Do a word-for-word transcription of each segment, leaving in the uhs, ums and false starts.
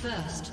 First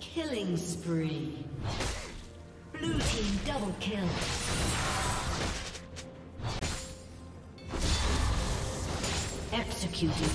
Killing spree. Blue team double kill. Executed.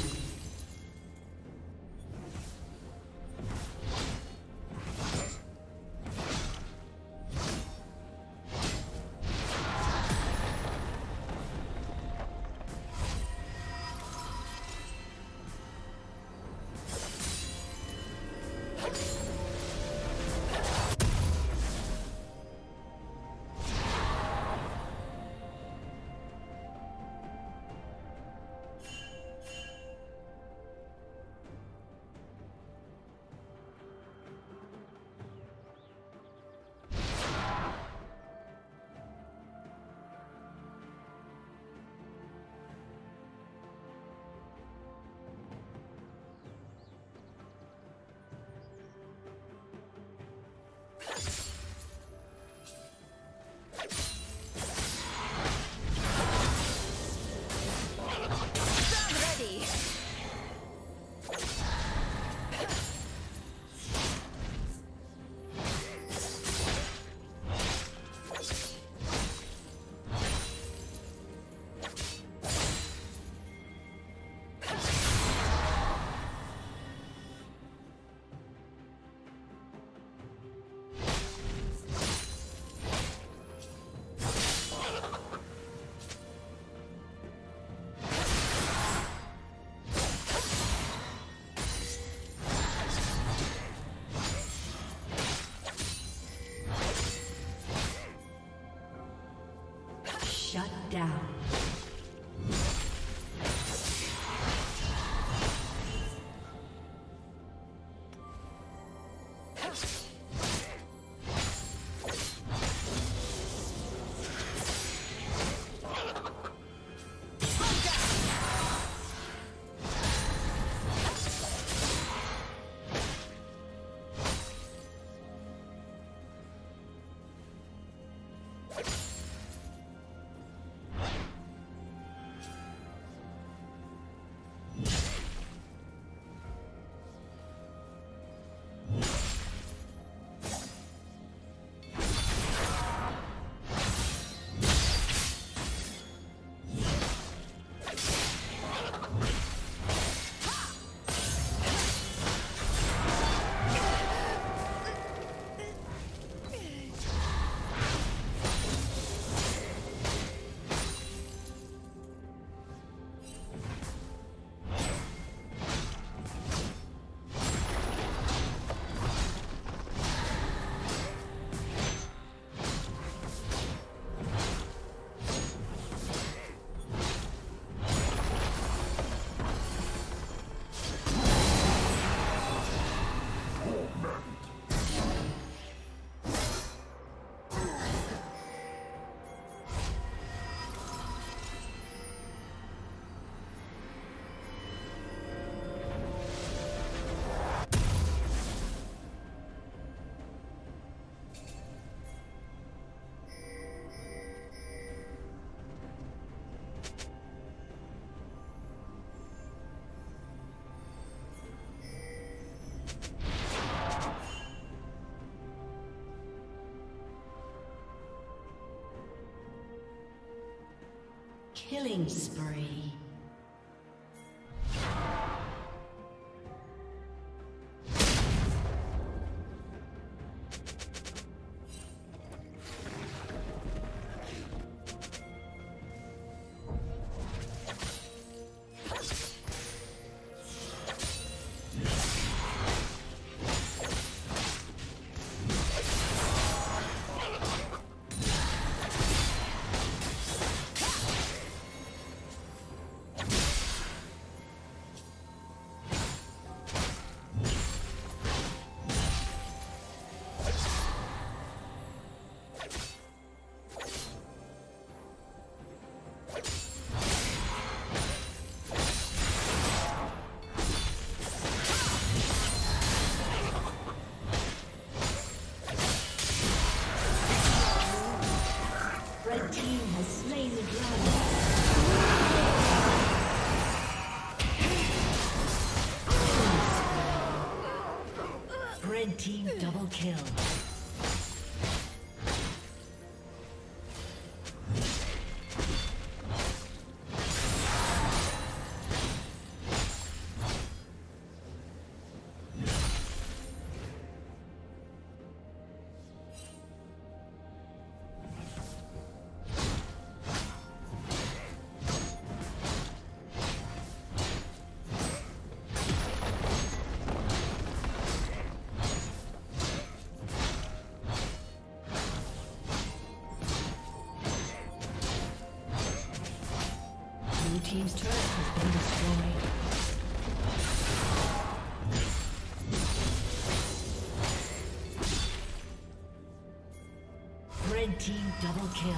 Shut down. Killing spree. Red team double kill. Team's turret has been destroyed. Red team double kill.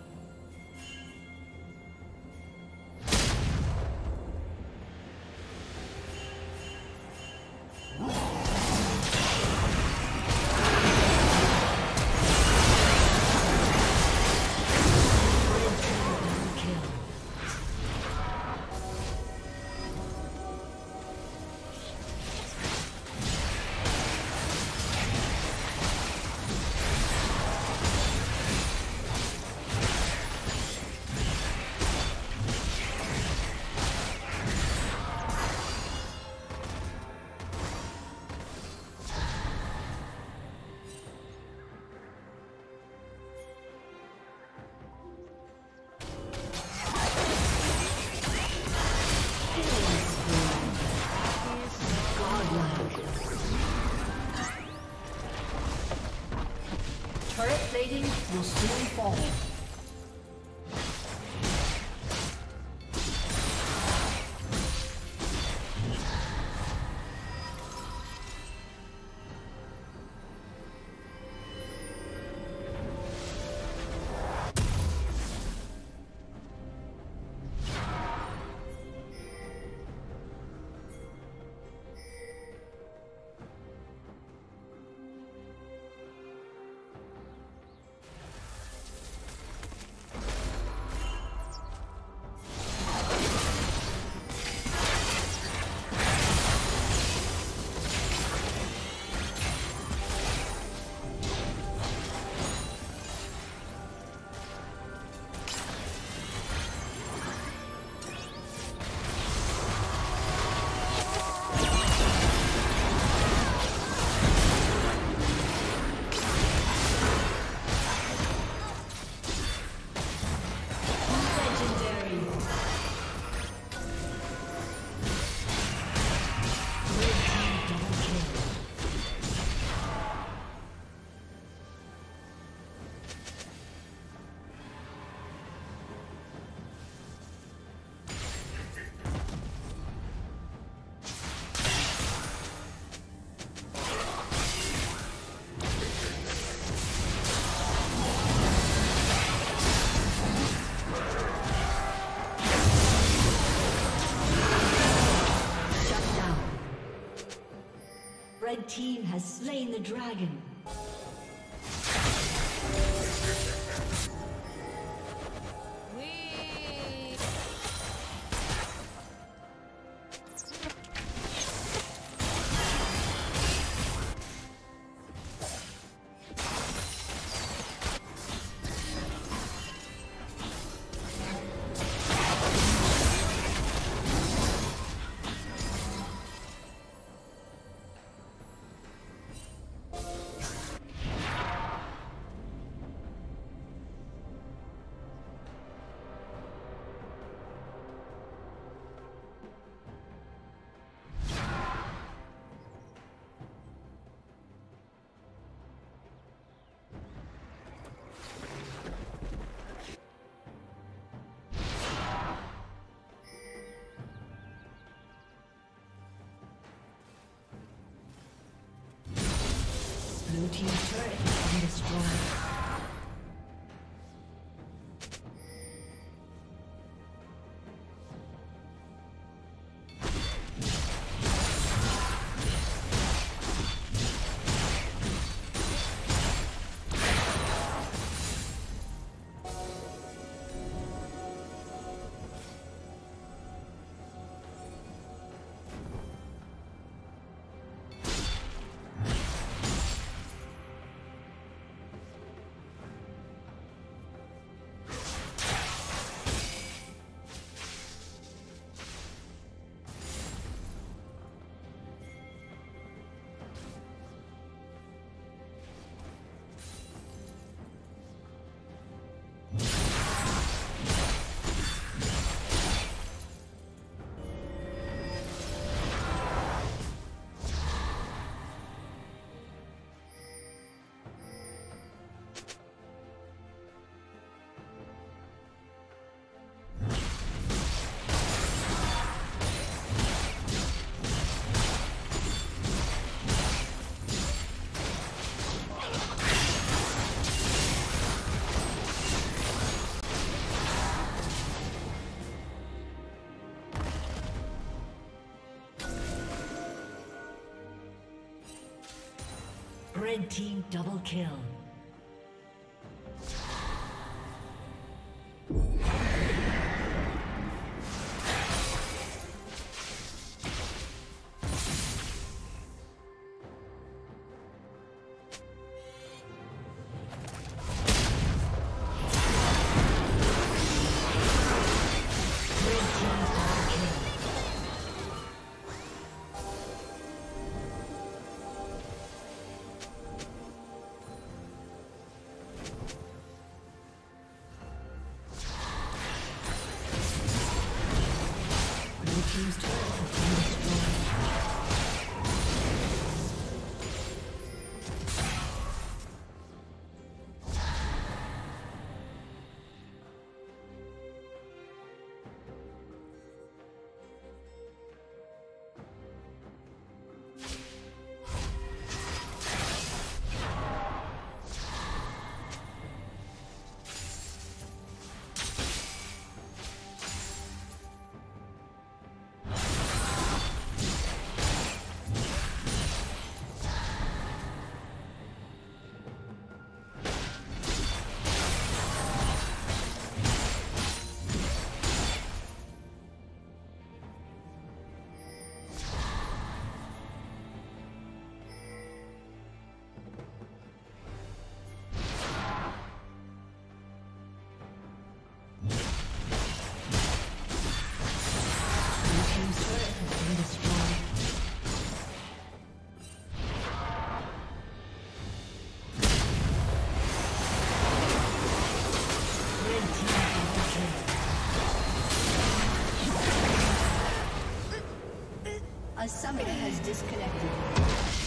Will soon fall. Red team has slain the dragon. Blue team's turret has been destroyed. Red team double kill. A summoner has disconnected.